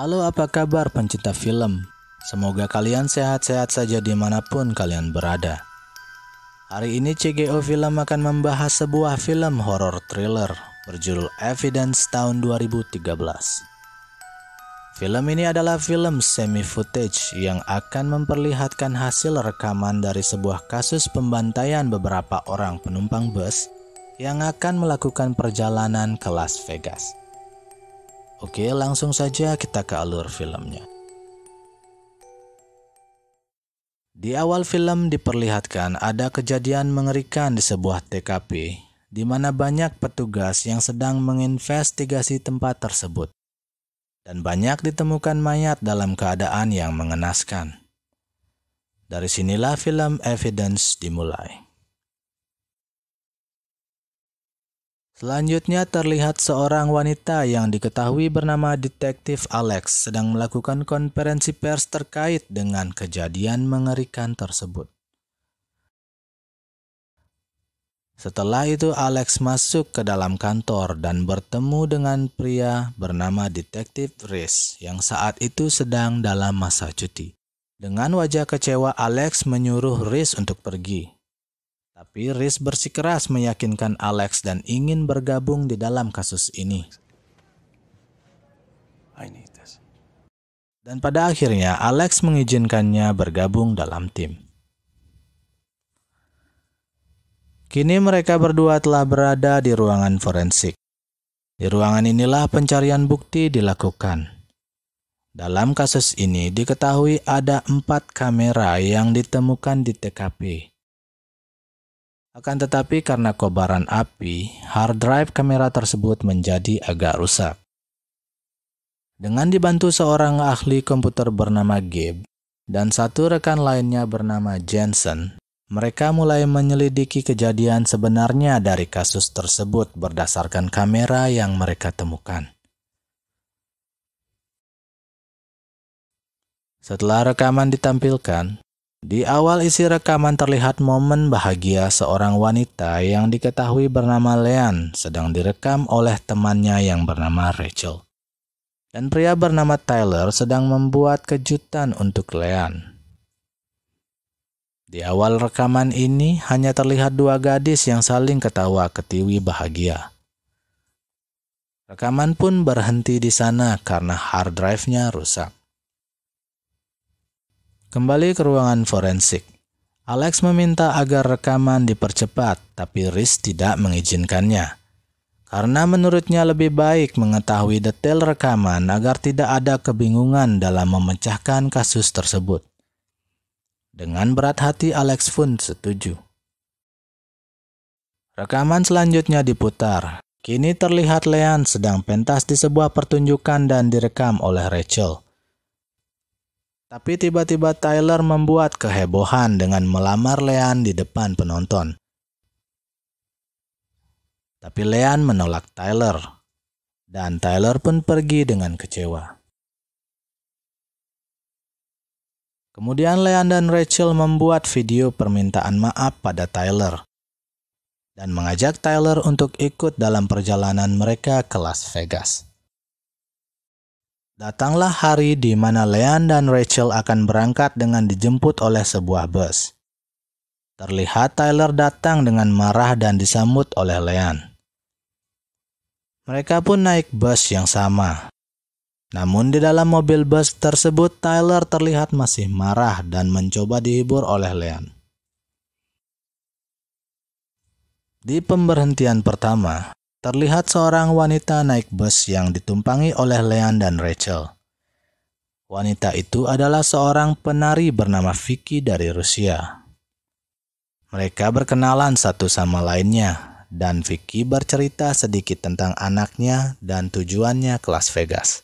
Halo, apa kabar pencinta film? Semoga kalian sehat-sehat saja dimanapun kalian berada. Hari ini CGO Film akan membahas sebuah film horor thriller berjudul Evidence tahun 2013. Film ini adalah film semi footage yang akan memperlihatkan hasil rekaman dari sebuah kasus pembantaian beberapa orang penumpang bus yang akan melakukan perjalanan ke Las Vegas. Oke, langsung saja kita ke alur filmnya. Di awal film diperlihatkan ada kejadian mengerikan di sebuah TKP, di mana banyak petugas yang sedang menginvestigasi tempat tersebut, dan banyak ditemukan mayat dalam keadaan yang mengenaskan. Dari sinilah film Evidence dimulai. Selanjutnya terlihat seorang wanita yang diketahui bernama Detektif Alex sedang melakukan konferensi pers terkait dengan kejadian mengerikan tersebut. Setelah itu Alex masuk ke dalam kantor dan bertemu dengan pria bernama Detektif Reese yang saat itu sedang dalam masa cuti. Dengan wajah kecewa Alex menyuruh Reese untuk pergi. Tapi Reese bersikeras meyakinkan Alex dan ingin bergabung di dalam kasus ini. Dan pada akhirnya Alex mengizinkannya bergabung dalam tim. Kini mereka berdua telah berada di ruangan forensik. Di ruangan inilah pencarian bukti dilakukan. Dalam kasus ini diketahui ada 4 kamera yang ditemukan di TKP. Akan tetapi karena kobaran api, hard drive kamera tersebut menjadi agak rusak. Dengan dibantu seorang ahli komputer bernama Gabe dan satu rekan lainnya bernama Jensen, mereka mulai menyelidiki kejadian sebenarnya dari kasus tersebut berdasarkan kamera yang mereka temukan. Setelah rekaman ditampilkan, di awal isi rekaman terlihat momen bahagia seorang wanita yang diketahui bernama Leanne sedang direkam oleh temannya yang bernama Rachel. Dan pria bernama Tyler sedang membuat kejutan untuk Leanne. Di awal rekaman ini hanya terlihat 2 gadis yang saling ketawa-ketiwi bahagia. Rekaman pun berhenti di sana karena hard drive-nya rusak. Kembali ke ruangan forensik, Alex meminta agar rekaman dipercepat, tapi Reese tidak mengizinkannya. Karena menurutnya lebih baik mengetahui detail rekaman agar tidak ada kebingungan dalam memecahkan kasus tersebut. Dengan berat hati Alex pun setuju. Rekaman selanjutnya diputar. Kini terlihat Leanne sedang pentas di sebuah pertunjukan dan direkam oleh Rachel. Tapi tiba-tiba Tyler membuat kehebohan dengan melamar Leanne di depan penonton. Tapi Leanne menolak Tyler, dan Tyler pun pergi dengan kecewa. Kemudian Leanne dan Rachel membuat video permintaan maaf pada Tyler, dan mengajak Tyler untuk ikut dalam perjalanan mereka ke Las Vegas. Datanglah hari di mana Leanne dan Rachel akan berangkat dengan dijemput oleh sebuah bus. Terlihat Tyler datang dengan marah dan disambut oleh Leanne. Mereka pun naik bus yang sama. Namun di dalam mobil bus tersebut Tyler terlihat masih marah dan mencoba dihibur oleh Leanne. Di pemberhentian pertama, terlihat seorang wanita naik bus yang ditumpangi oleh Leanne dan Rachel. Wanita itu adalah seorang penari bernama Vicky dari Rusia. Mereka berkenalan satu sama lainnya, dan Vicky bercerita sedikit tentang anaknya dan tujuannya ke Las Vegas.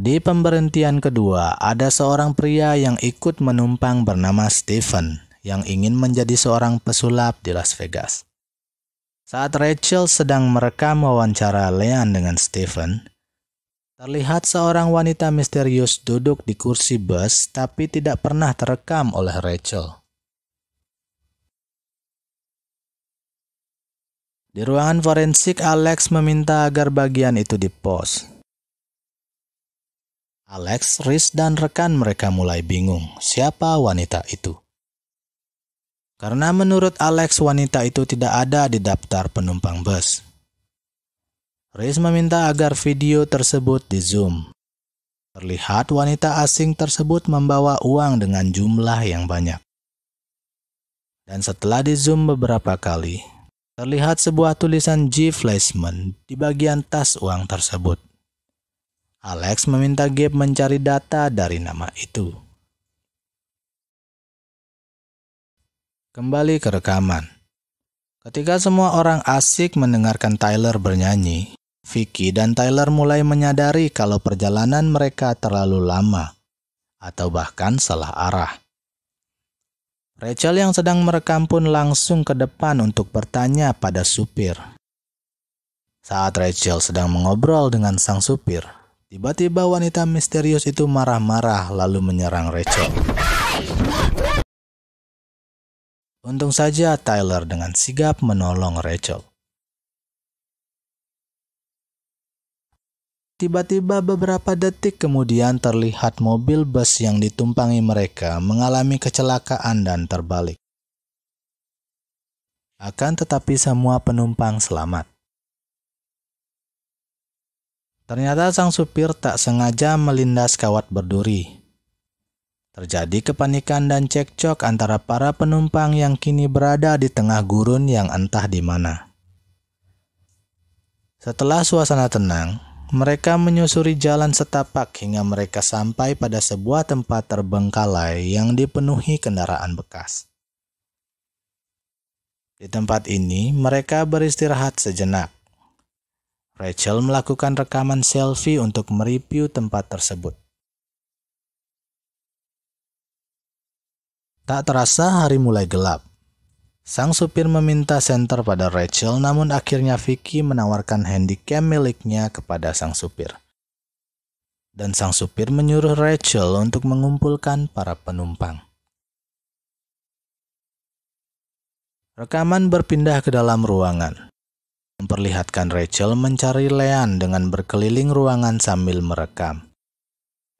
Di pemberhentian kedua, ada seorang pria yang ikut menumpang bernama Stephen, yang ingin menjadi seorang pesulap di Las Vegas. Saat Rachel sedang merekam wawancara Leanne dengan Stephen, terlihat seorang wanita misterius duduk di kursi bus tapi tidak pernah terekam oleh Rachel. Di ruangan forensik, Alex meminta agar bagian itu dipost. Alex, Reese, dan rekan mereka mulai bingung siapa wanita itu. Karena menurut Alex, wanita itu tidak ada di daftar penumpang bus. Reese meminta agar video tersebut di-zoom. Terlihat wanita asing tersebut membawa uang dengan jumlah yang banyak. Dan setelah di-zoom beberapa kali, terlihat sebuah tulisan G. Fleischman di bagian tas uang tersebut. Alex meminta Gabe mencari data dari nama itu. Kembali ke rekaman. Ketika semua orang asik mendengarkan Tyler bernyanyi, Vicky dan Tyler mulai menyadari kalau perjalanan mereka terlalu lama atau bahkan salah arah. Rachel yang sedang merekam pun langsung ke depan untuk bertanya pada supir. Saat Rachel sedang mengobrol dengan sang supir, tiba-tiba wanita misterius itu marah-marah lalu menyerang Rachel. Untung saja Tyler dengan sigap menolong Rachel. Tiba-tiba beberapa detik kemudian terlihat mobil bus yang ditumpangi mereka mengalami kecelakaan dan terbalik. Akan tetapi semua penumpang selamat. Ternyata sang supir tak sengaja melindas kawat berduri. Terjadi kepanikan dan cekcok antara para penumpang yang kini berada di tengah gurun yang entah di mana. Setelah suasana tenang, mereka menyusuri jalan setapak hingga mereka sampai pada sebuah tempat terbengkalai yang dipenuhi kendaraan bekas. Di tempat ini, mereka beristirahat sejenak. Rachel melakukan rekaman selfie untuk mereview tempat tersebut. Tak terasa hari mulai gelap. Sang supir meminta senter pada Rachel, namun akhirnya Vicky menawarkan handycam miliknya kepada sang supir. Dan sang supir menyuruh Rachel untuk mengumpulkan para penumpang. Rekaman berpindah ke dalam ruangan. Memperlihatkan Rachel mencari Leanne dengan berkeliling ruangan sambil merekam.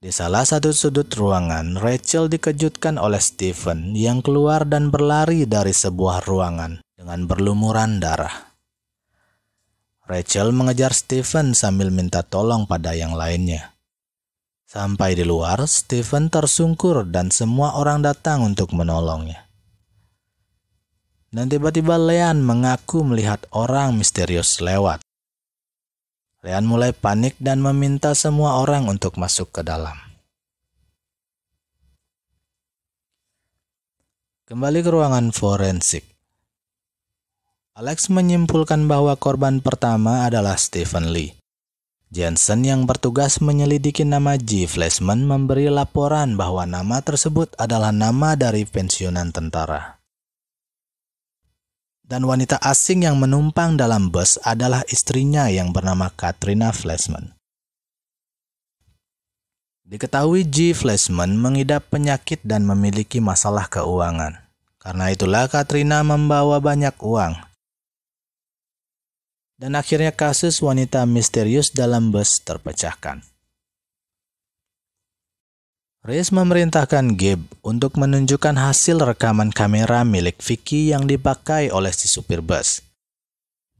Di salah satu sudut ruangan, Rachel dikejutkan oleh Stephen yang keluar dan berlari dari sebuah ruangan dengan berlumuran darah. Rachel mengejar Stephen sambil minta tolong pada yang lainnya. Sampai di luar, Stephen tersungkur dan semua orang datang untuk menolongnya. Dan tiba-tiba Leanne mengaku melihat orang misterius lewat. Leanne mulai panik dan meminta semua orang untuk masuk ke dalam. Kembali ke ruangan forensik. Alex menyimpulkan bahwa korban pertama adalah Stephen Lee. Jensen yang bertugas menyelidiki nama G. Fleischman memberi laporan bahwa nama tersebut adalah nama dari pensiunan tentara. Dan wanita asing yang menumpang dalam bus adalah istrinya yang bernama Katrina Fleischman. Diketahui G. Fleischman mengidap penyakit dan memiliki masalah keuangan. Karena itulah Katrina membawa banyak uang. Dan akhirnya kasus wanita misterius dalam bus terpecahkan. Reese memerintahkan Gabe untuk menunjukkan hasil rekaman kamera milik Vicky yang dipakai oleh si supir bus.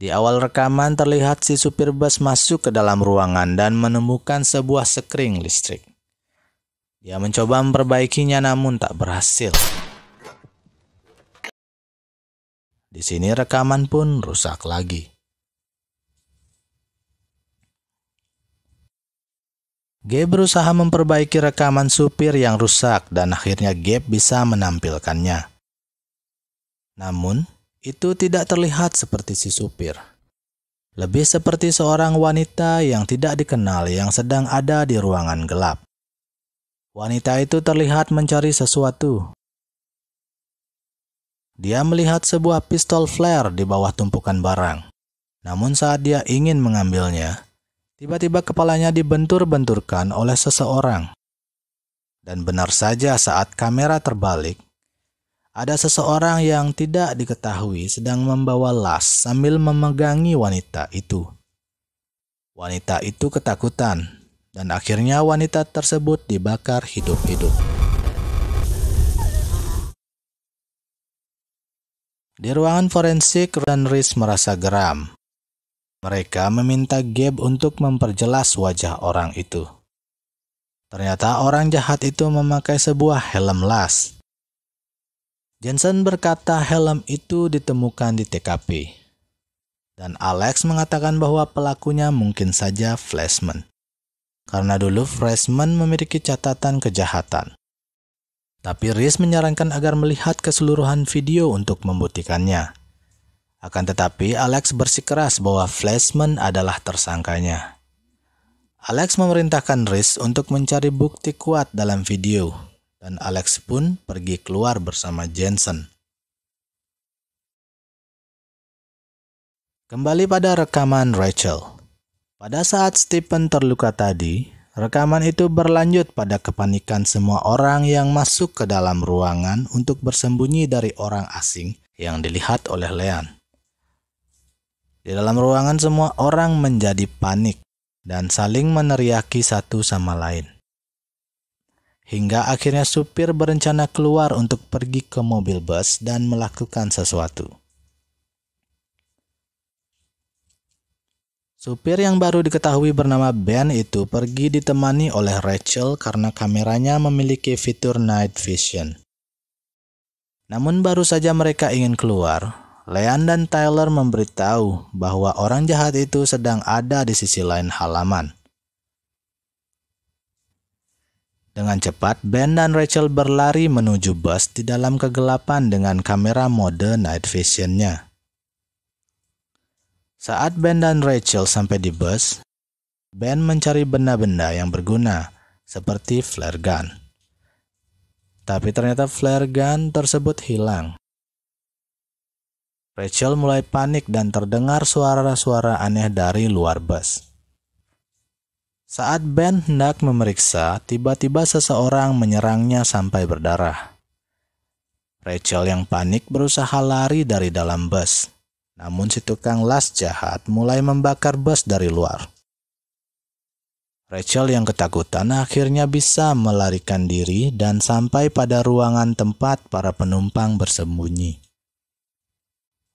Di awal rekaman terlihat si supir bus masuk ke dalam ruangan dan menemukan sebuah sekring listrik. Dia mencoba memperbaikinya namun tak berhasil. Di sini rekaman pun rusak lagi. Gabe berusaha memperbaiki rekaman supir yang rusak dan akhirnya Gabe bisa menampilkannya. Namun, itu tidak terlihat seperti si supir. Lebih seperti seorang wanita yang tidak dikenal yang sedang ada di ruangan gelap. Wanita itu terlihat mencari sesuatu. Dia melihat sebuah pistol flare di bawah tumpukan barang. Namun saat dia ingin mengambilnya, tiba-tiba kepalanya dibentur-benturkan oleh seseorang. Dan benar saja saat kamera terbalik, Ada seseorang yang tidak diketahui sedang membawa las sambil memegangi wanita itu. Wanita itu ketakutan, dan akhirnya wanita tersebut dibakar hidup-hidup. Di ruangan forensik, Ron Reese merasa geram. Mereka meminta Gabe untuk memperjelas wajah orang itu. Ternyata orang jahat itu memakai sebuah helm las. Jensen berkata helm itu ditemukan di TKP. Dan Alex mengatakan bahwa pelakunya mungkin saja Fleischman. Karena dulu Fleischman memiliki catatan kejahatan. Tapi Reese menyarankan agar melihat keseluruhan video untuk membuktikannya. Akan tetapi Alex bersikeras bahwa Fleischman adalah tersangkanya. Alex memerintahkan Reese untuk mencari bukti kuat dalam video. Dan Alex pun pergi keluar bersama Jensen. Kembali pada rekaman Rachel. Pada saat Stephen terluka tadi, rekaman itu berlanjut pada kepanikan semua orang yang masuk ke dalam ruangan untuk bersembunyi dari orang asing yang dilihat oleh Leon. Di dalam ruangan semua orang menjadi panik dan saling meneriaki satu sama lain. Hingga akhirnya supir berencana keluar untuk pergi ke mobil bus dan melakukan sesuatu. Supir yang baru diketahui bernama Ben itu pergi ditemani oleh Rachel karena kameranya memiliki fitur night vision. Namun baru saja mereka ingin keluar, Leanne dan Tyler memberitahu bahwa orang jahat itu sedang ada di sisi lain halaman. Dengan cepat, Ben dan Rachel berlari menuju bus di dalam kegelapan dengan kamera mode night vision-nya. Saat Ben dan Rachel sampai di bus, Ben mencari benda-benda yang berguna, seperti flare gun. Tapi ternyata flare gun tersebut hilang. Rachel mulai panik dan terdengar suara-suara aneh dari luar bus. Saat Ben hendak memeriksa, tiba-tiba seseorang menyerangnya sampai berdarah. Rachel yang panik berusaha lari dari dalam bus. Namun si tukang las jahat mulai membakar bus dari luar. Rachel yang ketakutan akhirnya bisa melarikan diri dan sampai pada ruangan tempat para penumpang bersembunyi.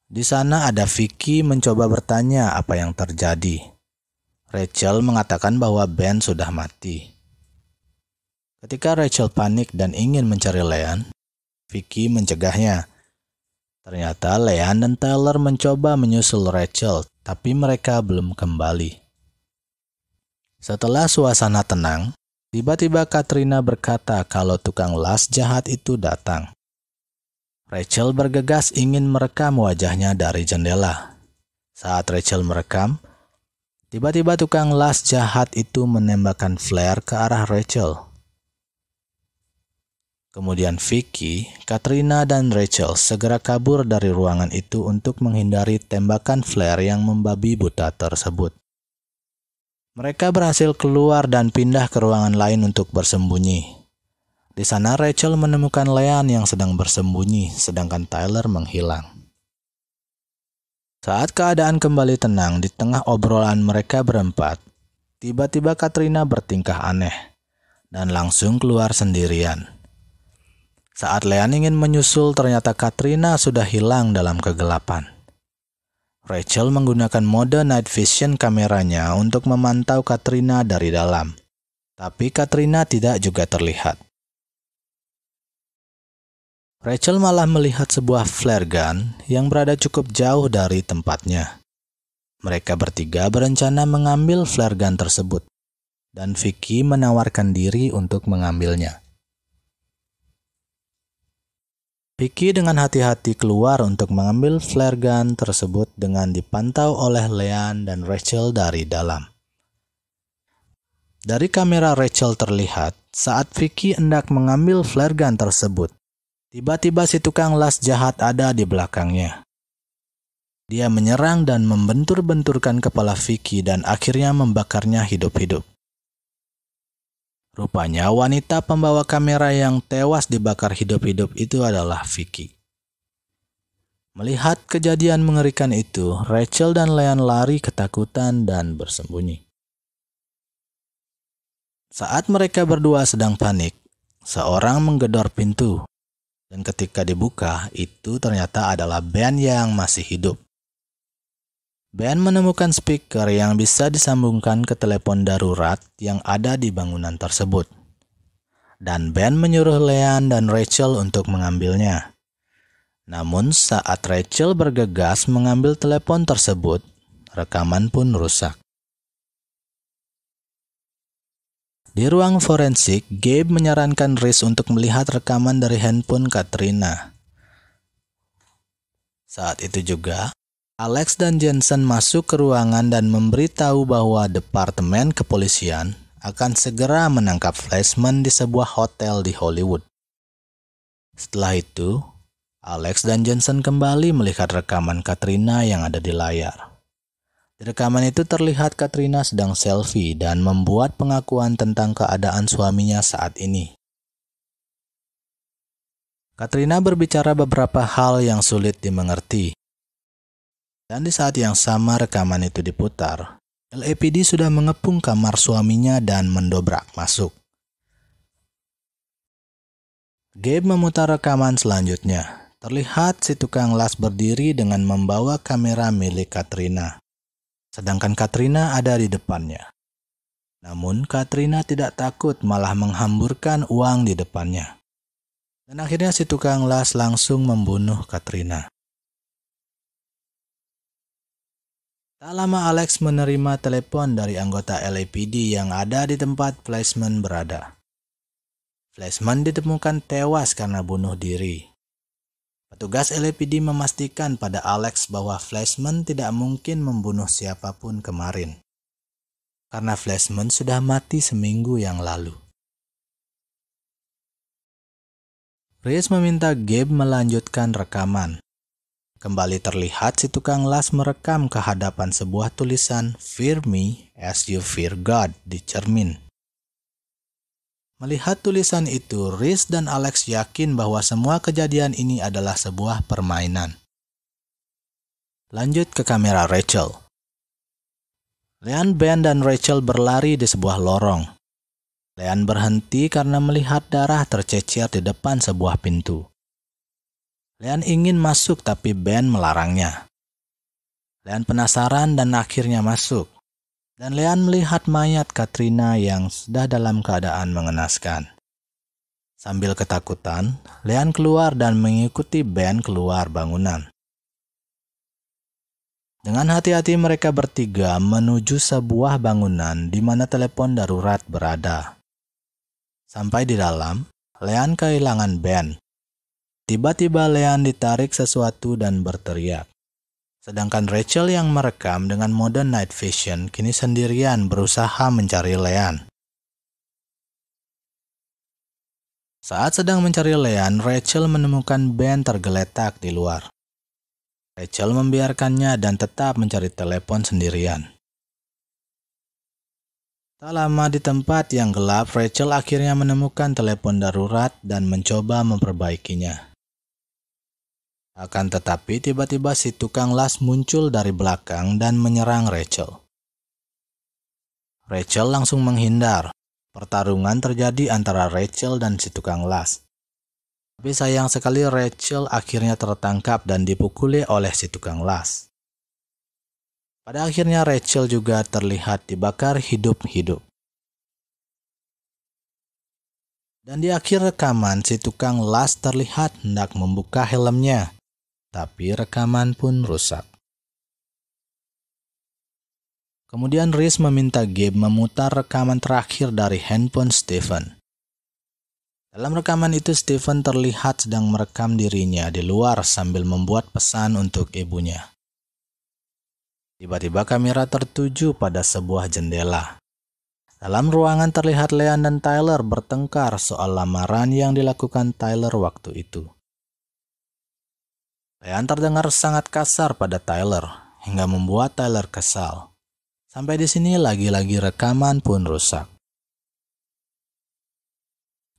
Di sana ada Vicky mencoba bertanya apa yang terjadi. Rachel mengatakan bahwa Ben sudah mati. Ketika Rachel panik dan ingin mencari Leon, Vicky mencegahnya. Ternyata Leon dan Tyler mencoba menyusul Rachel, tapi mereka belum kembali. Setelah suasana tenang, tiba-tiba Katrina berkata kalau tukang las jahat itu datang. Rachel bergegas ingin merekam wajahnya dari jendela. Saat Rachel merekam, tiba-tiba tukang las jahat itu menembakkan flare ke arah Rachel. Kemudian Vicky, Katrina, dan Rachel segera kabur dari ruangan itu untuk menghindari tembakan flare yang membabi buta tersebut. Mereka berhasil keluar dan pindah ke ruangan lain untuk bersembunyi. Di sana Rachel menemukan Leon yang sedang bersembunyi, sedangkan Tyler menghilang. Saat keadaan kembali tenang di tengah obrolan mereka berempat, tiba-tiba Katrina bertingkah aneh dan langsung keluar sendirian. Saat Leon ingin menyusul, ternyata Katrina sudah hilang dalam kegelapan. Rachel menggunakan mode night vision kameranya untuk memantau Katrina dari dalam, tapi Katrina tidak juga terlihat. Rachel malah melihat sebuah flare gun yang berada cukup jauh dari tempatnya. Mereka bertiga berencana mengambil flare gun tersebut, dan Vicky menawarkan diri untuk mengambilnya. Vicky dengan hati-hati keluar untuk mengambil flare gun tersebut dengan dipantau oleh Leon dan Rachel dari dalam. Dari kamera Rachel terlihat saat Vicky hendak mengambil flare gun tersebut. Tiba-tiba si tukang las jahat ada di belakangnya. Dia menyerang dan membentur-benturkan kepala Vicky dan akhirnya membakarnya hidup-hidup. Rupanya wanita pembawa kamera yang tewas dibakar hidup-hidup itu adalah Vicky. Melihat kejadian mengerikan itu, Rachel dan Leon lari ketakutan dan bersembunyi. Saat mereka berdua sedang panik, seorang menggedor pintu. Dan ketika dibuka, itu ternyata adalah Ben yang masih hidup. Ben menemukan speaker yang bisa disambungkan ke telepon darurat yang ada di bangunan tersebut. Dan Ben menyuruh Leanne dan Rachel untuk mengambilnya. Namun saat Rachel bergegas mengambil telepon tersebut, rekaman pun rusak. Di ruang forensik, Gabe menyarankan Reese untuk melihat rekaman dari handphone Katrina. Saat itu juga, Alex dan Jensen masuk ke ruangan dan memberitahu bahwa Departemen Kepolisian akan segera menangkap Fleischman di sebuah hotel di Hollywood. Setelah itu, Alex dan Jensen kembali melihat rekaman Katrina yang ada di layar. Di rekaman itu terlihat Katrina sedang selfie dan membuat pengakuan tentang keadaan suaminya saat ini. Katrina berbicara beberapa hal yang sulit dimengerti. Dan di saat yang sama rekaman itu diputar, LAPD sudah mengepung kamar suaminya dan mendobrak masuk. Gabe memutar rekaman selanjutnya. Terlihat si tukang las berdiri dengan membawa kamera milik Katrina. Sedangkan Katrina ada di depannya. Namun Katrina tidak takut, malah menghamburkan uang di depannya. Dan akhirnya si tukang las langsung membunuh Katrina. Tak lama Alex menerima telepon dari anggota LAPD yang ada di tempat Fleischman berada. Fleischman ditemukan tewas karena bunuh diri. Petugas LAPD memastikan pada Alex bahwa Fleischman tidak mungkin membunuh siapapun kemarin, karena Fleischman sudah mati seminggu yang lalu. Reese meminta Gabe melanjutkan rekaman. Kembali terlihat si tukang las merekam ke hadapan sebuah tulisan "Fear me as you fear God" di cermin. Melihat tulisan itu, Reese dan Alex yakin bahwa semua kejadian ini adalah sebuah permainan. Lanjut ke kamera Rachel. Leanne, Ben, dan Rachel berlari di sebuah lorong. Leanne berhenti karena melihat darah tercecer di depan sebuah pintu. Leanne ingin masuk tapi Ben melarangnya. Leanne penasaran dan akhirnya masuk. Dan Leanne melihat mayat Katrina yang sudah dalam keadaan mengenaskan. Sambil ketakutan, Leanne keluar dan mengikuti Ben keluar bangunan. Dengan hati-hati mereka bertiga menuju sebuah bangunan di mana telepon darurat berada. Sampai di dalam, Leanne kehilangan Ben. Tiba-tiba Leanne ditarik sesuatu dan berteriak. Sedangkan Rachel yang merekam dengan mode night vision kini sendirian berusaha mencari Leanne. Saat sedang mencari Leanne, Rachel menemukan Ben tergeletak di luar. Rachel membiarkannya dan tetap mencari telepon sendirian. Tak lama di tempat yang gelap, Rachel akhirnya menemukan telepon darurat dan mencoba memperbaikinya. Akan tetapi tiba-tiba si tukang las muncul dari belakang dan menyerang Rachel. Rachel langsung menghindar. Pertarungan terjadi antara Rachel dan si tukang las. Tapi sayang sekali Rachel akhirnya tertangkap dan dipukuli oleh si tukang las. Pada akhirnya Rachel juga terlihat dibakar hidup-hidup. Dan di akhir rekaman si tukang las terlihat hendak membuka helmnya. Tapi rekaman pun rusak. Kemudian Reese meminta Gabe memutar rekaman terakhir dari handphone Stephen. Dalam rekaman itu Stephen terlihat sedang merekam dirinya di luar sambil membuat pesan untuk ibunya. Tiba-tiba kamera tertuju pada sebuah jendela. Dalam ruangan terlihat Leanne dan Tyler bertengkar soal lamaran yang dilakukan Tyler waktu itu. Leanne terdengar sangat kasar pada Tyler, hingga membuat Tyler kesal. Sampai di sini lagi-lagi rekaman pun rusak.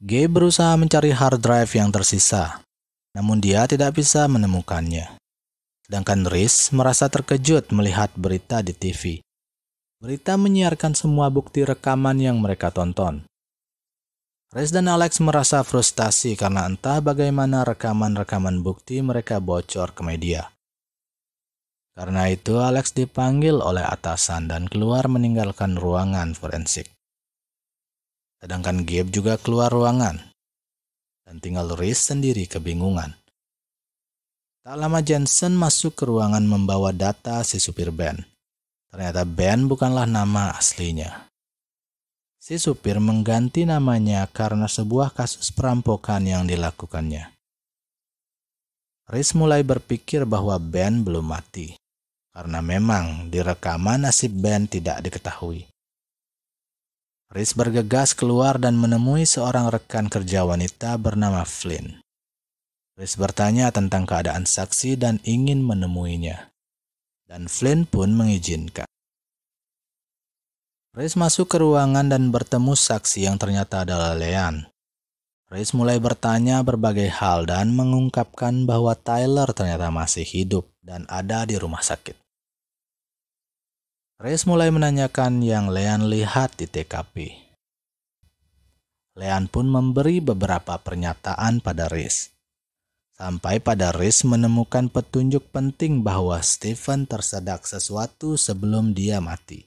Gabe berusaha mencari hard drive yang tersisa, namun dia tidak bisa menemukannya. Sedangkan Reese merasa terkejut melihat berita di TV. Berita menyiarkan semua bukti rekaman yang mereka tonton. Reese dan Alex merasa frustasi karena entah bagaimana rekaman-rekaman bukti mereka bocor ke media. Karena itu, Alex dipanggil oleh atasan dan keluar meninggalkan ruangan forensik. Sedangkan Gabe juga keluar ruangan, dan tinggal Reese sendiri kebingungan. Tak lama Jensen masuk ke ruangan membawa data si supir Ben. Ternyata Ben bukanlah nama aslinya. Si supir mengganti namanya karena sebuah kasus perampokan yang dilakukannya. Reese mulai berpikir bahwa Ben belum mati, karena memang di rekaman nasib Ben tidak diketahui. Reese bergegas keluar dan menemui seorang rekan kerja wanita bernama Flynn. Reese bertanya tentang keadaan saksi dan ingin menemuinya. Dan Flynn pun mengizinkan. Reese masuk ke ruangan dan bertemu saksi yang ternyata adalah Leanne. Reese mulai bertanya berbagai hal dan mengungkapkan bahwa Tyler ternyata masih hidup dan ada di rumah sakit. Reese mulai menanyakan yang Leanne lihat di TKP. Leanne pun memberi beberapa pernyataan pada Reese. Sampai pada Reese menemukan petunjuk penting bahwa Stephen tersedak sesuatu sebelum dia mati.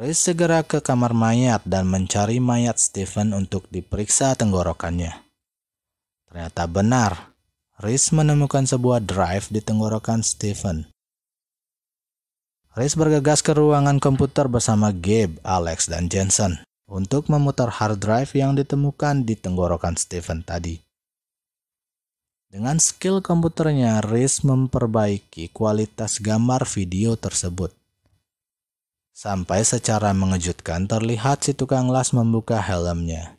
Reese segera ke kamar mayat dan mencari mayat Stephen untuk diperiksa tenggorokannya. Ternyata benar, Reese menemukan sebuah drive di tenggorokan Stephen. Reese bergegas ke ruangan komputer bersama Gabe, Alex, dan Jensen untuk memutar hard drive yang ditemukan di tenggorokan Stephen tadi. Dengan skill komputernya, Reese memperbaiki kualitas gambar video tersebut. Sampai secara mengejutkan terlihat si tukang las membuka helmnya.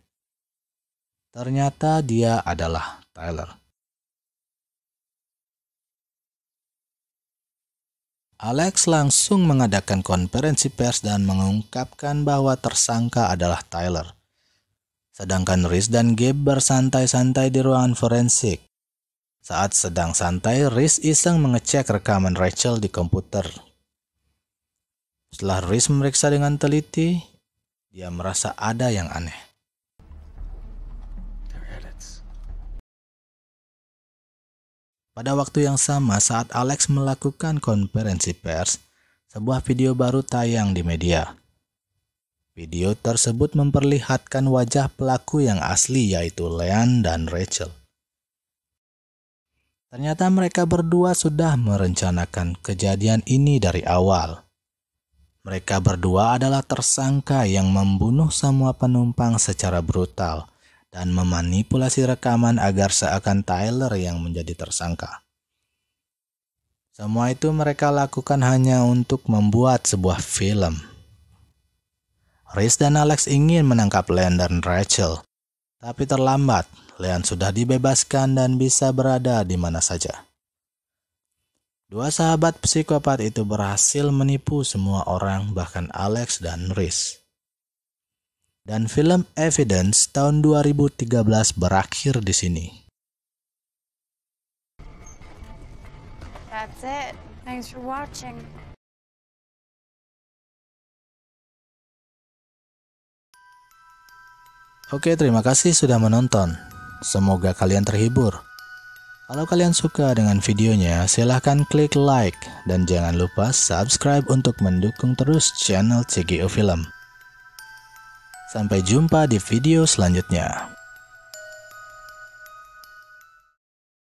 Ternyata dia adalah Tyler. Alex langsung mengadakan konferensi pers dan mengungkapkan bahwa tersangka adalah Tyler. Sedangkan Reese dan Gabe bersantai-santai di ruangan forensik. Saat sedang santai, Reese iseng mengecek rekaman Rachel di komputer. Setelah Reese memeriksa dengan teliti, dia merasa ada yang aneh. Pada waktu yang sama, saat Alex melakukan konferensi pers, sebuah video baru tayang di media. Video tersebut memperlihatkan wajah pelaku yang asli, yaitu Leanne dan Rachel. Ternyata mereka berdua sudah merencanakan kejadian ini dari awal. Mereka berdua adalah tersangka yang membunuh semua penumpang secara brutal dan memanipulasi rekaman agar seakan Tyler yang menjadi tersangka. Semua itu mereka lakukan hanya untuk membuat sebuah film. Reese dan Alex ingin menangkap Leanne dan Rachel, tapi terlambat. Leanne sudah dibebaskan dan bisa berada di mana saja. Dua sahabat psikopat itu berhasil menipu semua orang, bahkan Alex dan Reese. Dan film Evidence tahun 2013 berakhir di sini. That's it. Thanks for watching. Oke, terima kasih sudah menonton. Semoga kalian terhibur. Kalau kalian suka dengan videonya, silahkan klik like dan jangan lupa subscribe untuk mendukung terus channel CGO Film. Sampai jumpa di video selanjutnya.